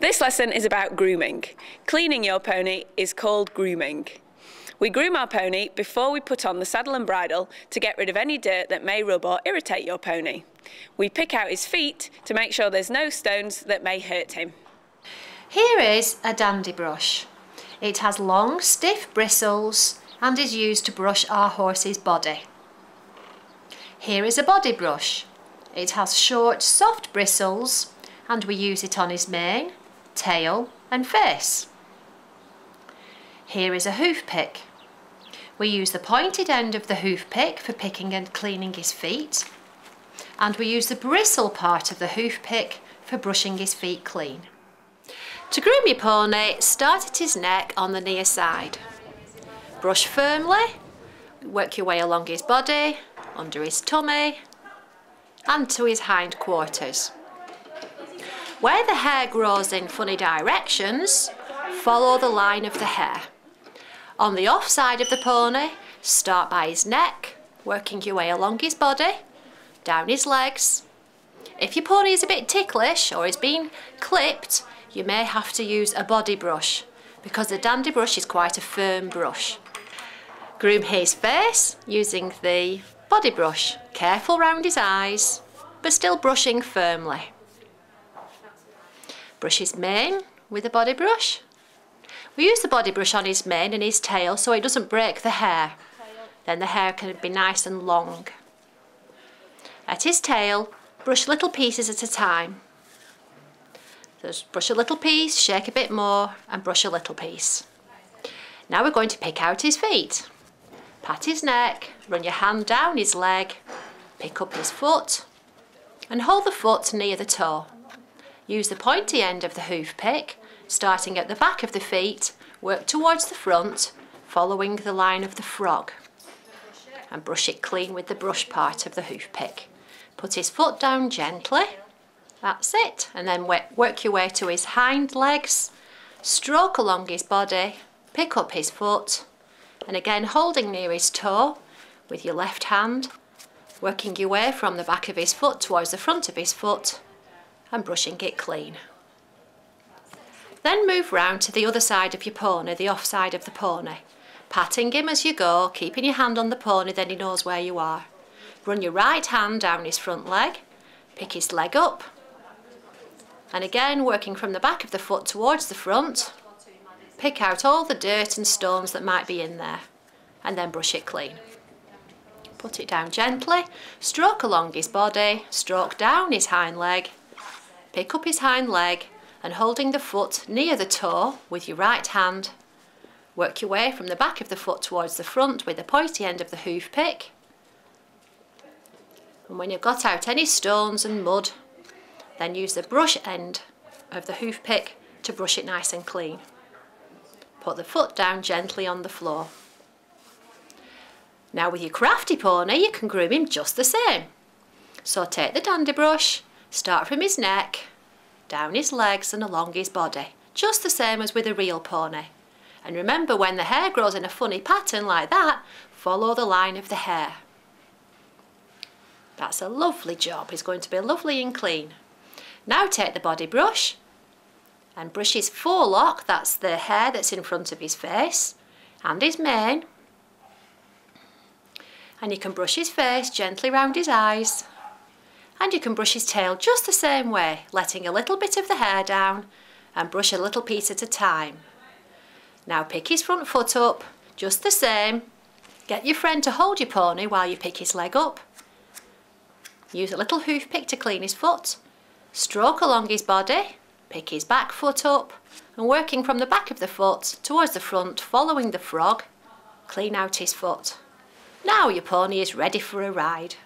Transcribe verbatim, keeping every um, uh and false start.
This lesson is about grooming. Cleaning your pony is called grooming. We groom our pony before we put on the saddle and bridle to get rid of any dirt that may rub or irritate your pony. We pick out his feet to make sure there's no stones that may hurt him. Here is a dandy brush. It has long, stiff bristles and is used to brush our horse's body. Here is a body brush. It has short, soft bristles and we use it on his mane, tail and face. Here is a hoof pick. We use the pointed end of the hoof pick for picking and cleaning his feet, and we use the bristle part of the hoof pick for brushing his feet clean. To groom your pony, start at his neck on the near side. Brush firmly, work your way along his body, under his tummy and to his hind quarters. Where the hair grows in funny directions, follow the line of the hair. On the off side of the pony, start by his neck, working your way along his body, down his legs. If your pony is a bit ticklish or is being clipped, you may have to use a body brush because the dandy brush is quite a firm brush. Groom his face using the body brush, careful round his eyes, but still brushing firmly. Brush his mane with a body brush. We use the body brush on his mane and his tail so it doesn't break the hair. Then the hair can be nice and long. At his tail, brush little pieces at a time. Just brush a little piece, shake a bit more, and brush a little piece. Now we're going to pick out his feet. Pat his neck, run your hand down his leg, pick up his foot, and hold the foot near the toe. Use the pointy end of the hoof pick, starting at the back of the feet, work towards the front, following the line of the frog, and brush it clean with the brush part of the hoof pick. Put his foot down gently. That's it, and then work your way to his hind legs, stroke along his body, pick up his foot, and again holding near his toe with your left hand, working your way from the back of his foot towards the front of his foot and brushing it clean. Then move round to the other side of your pony, the off side of the pony, patting him as you go, keeping your hand on the pony, then he knows where you are. Run your right hand down his front leg, pick his leg up, and again working from the back of the foot towards the front, pick out all the dirt and stones that might be in there and then brush it clean. Put it down gently, stroke along his body, stroke down his hind leg, pick up his hind leg and holding the foot near the toe with your right hand, work your way from the back of the foot towards the front with the pointy end of the hoof pick. And when you've got out any stones and mud, then use the brush end of the hoof pick to brush it nice and clean. Put the foot down gently on the floor. Now with your crafty pony you can groom him just the same. So take the dandy brush, start from his neck, down his legs and along his body, just the same as with a real pony. And remember, when the hair grows in a funny pattern like that, follow the line of the hair. That's a lovely job, it's going to be lovely and clean. Now take the body brush and brush his forelock, that's the hair that's in front of his face, and his mane. And you can brush his face gently round his eyes. And you can brush his tail just the same way, letting a little bit of the hair down and brush a little piece at a time. Now pick his front foot up, just the same. Get your friend to hold your pony while you pick his leg up. Use a little hoof pick to clean his foot. Stroke along his body, pick his back foot up and working from the back of the foot towards the front, following the frog, clean out his foot. Now your pony is ready for a ride.